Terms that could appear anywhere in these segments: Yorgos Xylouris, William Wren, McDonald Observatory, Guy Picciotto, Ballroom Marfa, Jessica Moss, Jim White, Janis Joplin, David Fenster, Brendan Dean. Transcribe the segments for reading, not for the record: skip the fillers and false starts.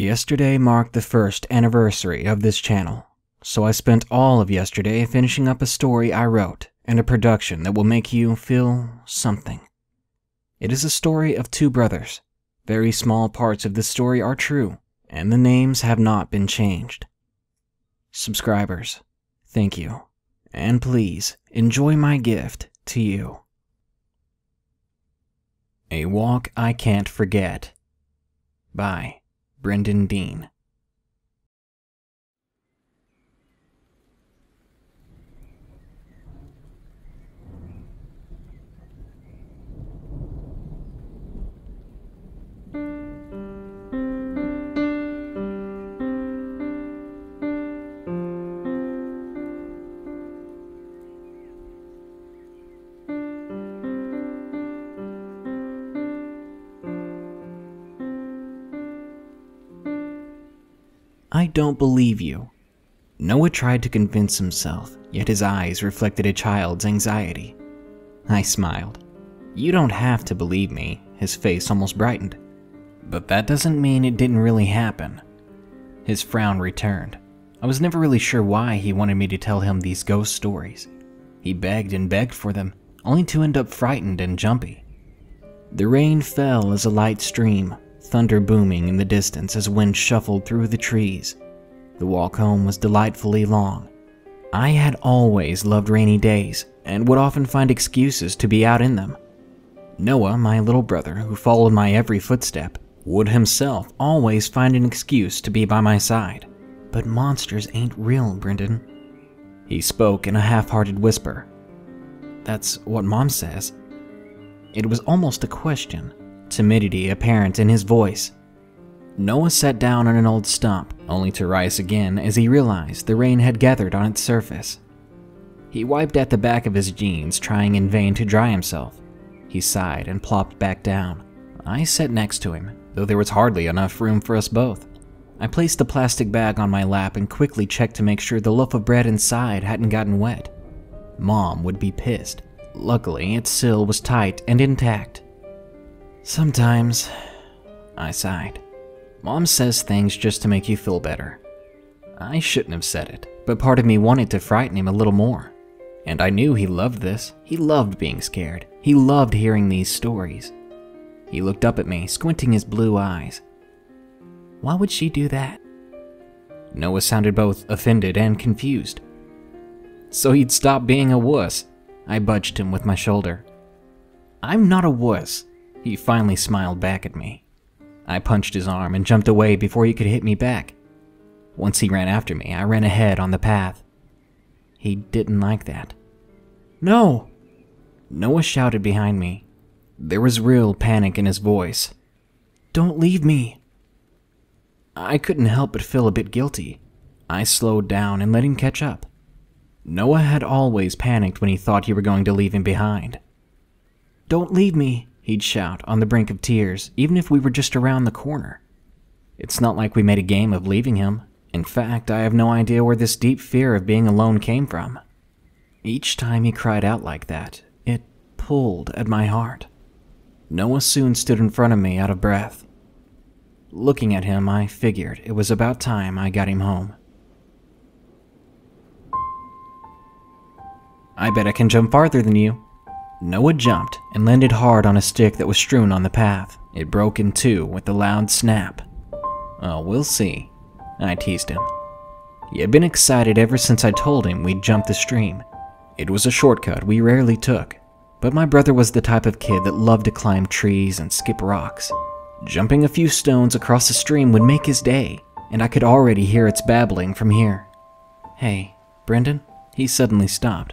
Yesterday marked the first anniversary of this channel, so I spent all of yesterday finishing up a story I wrote and a production that will make you feel something. It is a story of two brothers. Very small parts of this story are true, and the names have not been changed. Subscribers, thank you, and please enjoy my gift to you. A Walk I Can't Forget by Brendan Dean. I don't believe you. Noah tried to convince himself, yet his eyes reflected a child's anxiety. I smiled. You don't have to believe me, his face almost brightened. But that doesn't mean it didn't really happen. His frown returned. I was never really sure why he wanted me to tell him these ghost stories. He begged and begged for them, only to end up frightened and jumpy. The rain fell as a light stream, thunder booming in the distance as wind shuffled through the trees. The walk home was delightfully long. I had always loved rainy days and would often find excuses to be out in them. Noah, my little brother, who followed my every footstep, would himself always find an excuse to be by my side. But monsters ain't real, Brendan. He spoke in a half-hearted whisper. That's what Mom says. It was almost a question. Timidity apparent in his voice. Noah sat down on an old stump, only to rise again as he realized the rain had gathered on its surface. He wiped at the back of his jeans, trying in vain to dry himself. He sighed and plopped back down. I sat next to him, though there was hardly enough room for us both. I placed the plastic bag on my lap and quickly checked to make sure the loaf of bread inside hadn't gotten wet. Mom would be pissed. Luckily, its seal was tight and intact. Sometimes, I sighed. Mom says things just to make you feel better. I shouldn't have said it, but part of me wanted to frighten him a little more. And I knew he loved this. He loved being scared. He loved hearing these stories. He looked up at me, squinting his blue eyes. Why would she do that? Noah sounded both offended and confused. So you'd stop being a wuss, I budged him with my shoulder. I'm not a wuss. He finally smiled back at me. I punched his arm and jumped away before he could hit me back. Once he ran after me, I ran ahead on the path. He didn't like that. No! Noah shouted behind me. There was real panic in his voice. Don't leave me! I couldn't help but feel a bit guilty. I slowed down and let him catch up. Noah had always panicked when he thought you were going to leave him behind. Don't leave me! He'd shout, on the brink of tears, even if we were just around the corner. It's not like we made a game of leaving him. In fact, I have no idea where this deep fear of being alone came from. Each time he cried out like that, it pulled at my heart. Noah soon stood in front of me, out of breath. Looking at him, I figured it was about time I got him home. I bet I can jump farther than you. Noah jumped and landed hard on a stick that was strewn on the path. It broke in two with a loud snap. Oh, we'll see, I teased him. He had been excited ever since I told him we'd jump the stream. It was a shortcut we rarely took, but my brother was the type of kid that loved to climb trees and skip rocks. Jumping a few stones across the stream would make his day, and I could already hear its babbling from here. Hey, Brendan? He suddenly stopped.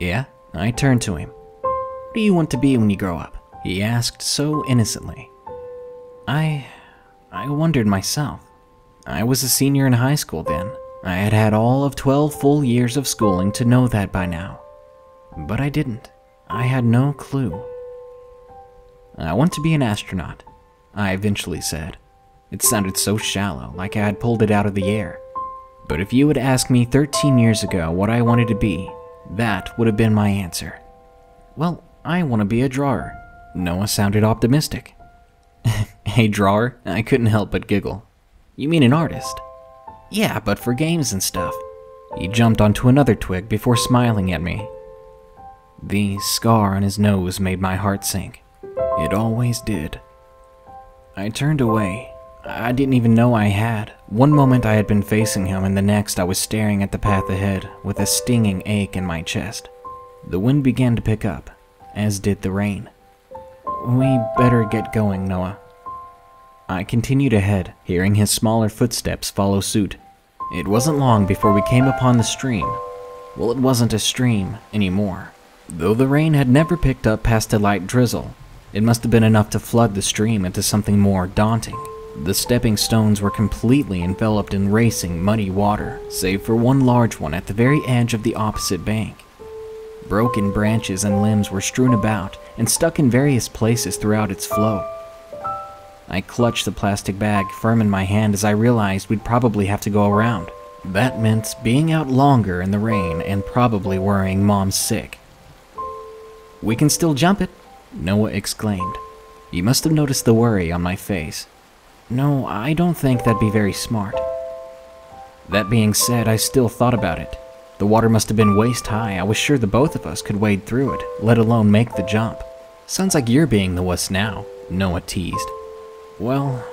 Yeah? I turned to him. What do you want to be when you grow up? He asked so innocently. I wondered myself. I was a senior in high school then. I had had all of 12 full years of schooling to know that by now. But I didn't. I had no clue. I want to be an astronaut, I eventually said. It sounded so shallow, like I had pulled it out of the air. But if you had asked me 13 years ago what I wanted to be, that would have been my answer. Well, I want to be a drawer. Noah sounded optimistic. Hey, drawer, I couldn't help but giggle. You mean an artist? Yeah, but for games and stuff. He jumped onto another twig before smiling at me. The scar on his nose made my heart sink. It always did. I turned away. I didn't even know I had. One moment I had been facing him, and the next I was staring at the path ahead with a stinging ache in my chest. The wind began to pick up, as did the rain. We better get going, Noah. I continued ahead, hearing his smaller footsteps follow suit. It wasn't long before we came upon the stream. Well, it wasn't a stream anymore. Though the rain had never picked up past a light drizzle, it must have been enough to flood the stream into something more daunting. The stepping stones were completely enveloped in racing, muddy water, save for one large one at the very edge of the opposite bank. Broken branches and limbs were strewn about and stuck in various places throughout its flow. I clutched the plastic bag firm in my hand as I realized we'd probably have to go around. That meant being out longer in the rain and probably worrying Mom sick. "We can still jump it," Noah exclaimed. He must have noticed the worry on my face. No, I don't think that'd be very smart. That being said, I still thought about it. The water must have been waist high. I was sure the both of us could wade through it, let alone make the jump. Sounds like you're being the wuss now, Noah teased. Well,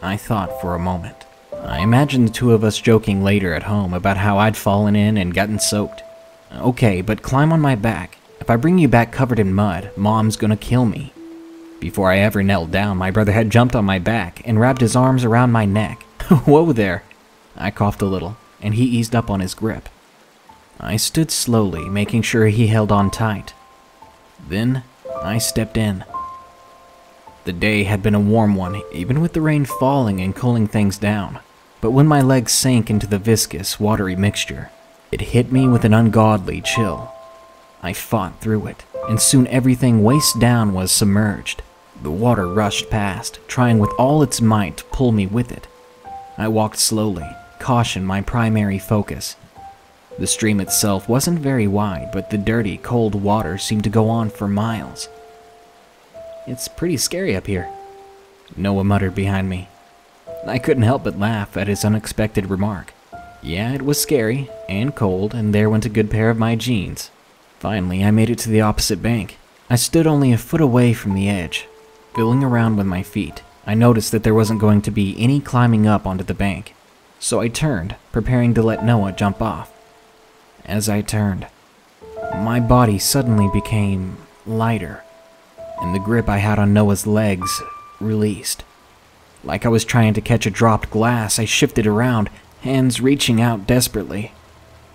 I thought for a moment. I imagined the two of us joking later at home about how I'd fallen in and gotten soaked. Okay, but climb on my back. If I bring you back covered in mud, Mom's gonna kill me. Before I ever knelt down, my brother had jumped on my back and wrapped his arms around my neck. Whoa there! I coughed a little, and he eased up on his grip. I stood slowly, making sure he held on tight. Then, I stepped in. The day had been a warm one, even with the rain falling and cooling things down. But when my legs sank into the viscous, watery mixture, it hit me with an ungodly chill. I fought through it, and soon everything waist down was submerged. The water rushed past, trying with all its might to pull me with it. I walked slowly, caution my primary focus. The stream itself wasn't very wide, but the dirty, cold water seemed to go on for miles. It's pretty scary up here, Noah muttered behind me. I couldn't help but laugh at his unexpected remark. Yeah, it was scary, and cold, and there went a good pair of my jeans. Finally, I made it to the opposite bank. I stood only a foot away from the edge. Feeling around with my feet, I noticed that there wasn't going to be any climbing up onto the bank. So I turned, preparing to let Noah jump off. As I turned, my body suddenly became lighter, and the grip I had on Noah's legs released. Like I was trying to catch a dropped glass, I shifted around, hands reaching out desperately.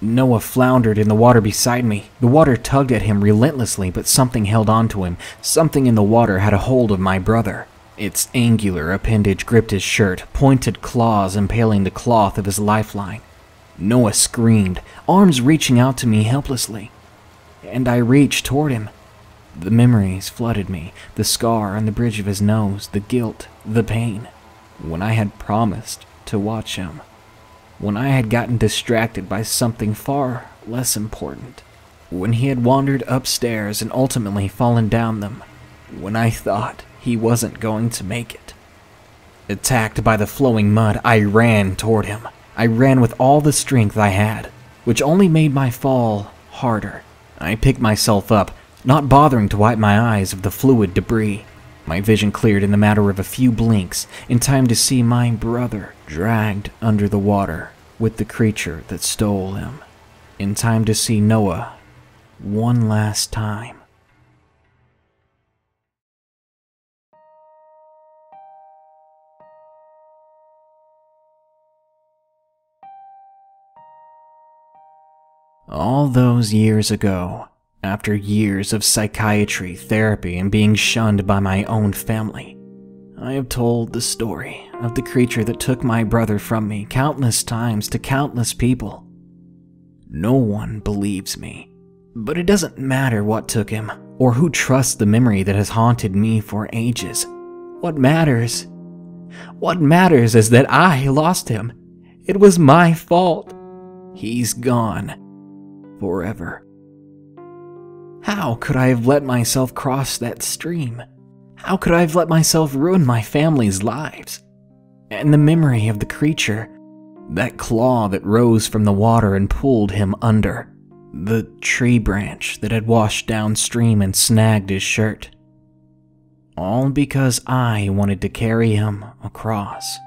Noah floundered in the water beside me. The water tugged at him relentlessly, but something held onto him. Something in the water had a hold of my brother. Its angular appendage gripped his shirt, pointed claws impaling the cloth of his lifeline. Noah screamed, arms reaching out to me helplessly. And I reached toward him. The memories flooded me, the scar on the bridge of his nose, the guilt, the pain. When I had promised to watch him. When I had gotten distracted by something far less important. When he had wandered upstairs and ultimately fallen down them. When I thought he wasn't going to make it. Attacked by the flowing mud, I ran toward him. I ran with all the strength I had, which only made my fall harder. I picked myself up, not bothering to wipe my eyes of the fluid debris. My vision cleared in the matter of a few blinks, in time to see my brother dragged under the water with the creature that stole him. In time to see Noah one last time. All those years ago, after years of psychiatry, therapy, and being shunned by my own family, I have told the story of the creature that took my brother from me countless times to countless people. No one believes me, but it doesn't matter what took him or who trusts the memory that has haunted me for ages. What matters is that I lost him. It was my fault. He's gone forever. How could I have let myself cross that stream? How could I have let myself ruin my family's lives? And the memory of the creature, that claw that rose from the water and pulled him under, the tree branch that had washed downstream and snagged his shirt. All because I wanted to carry him across.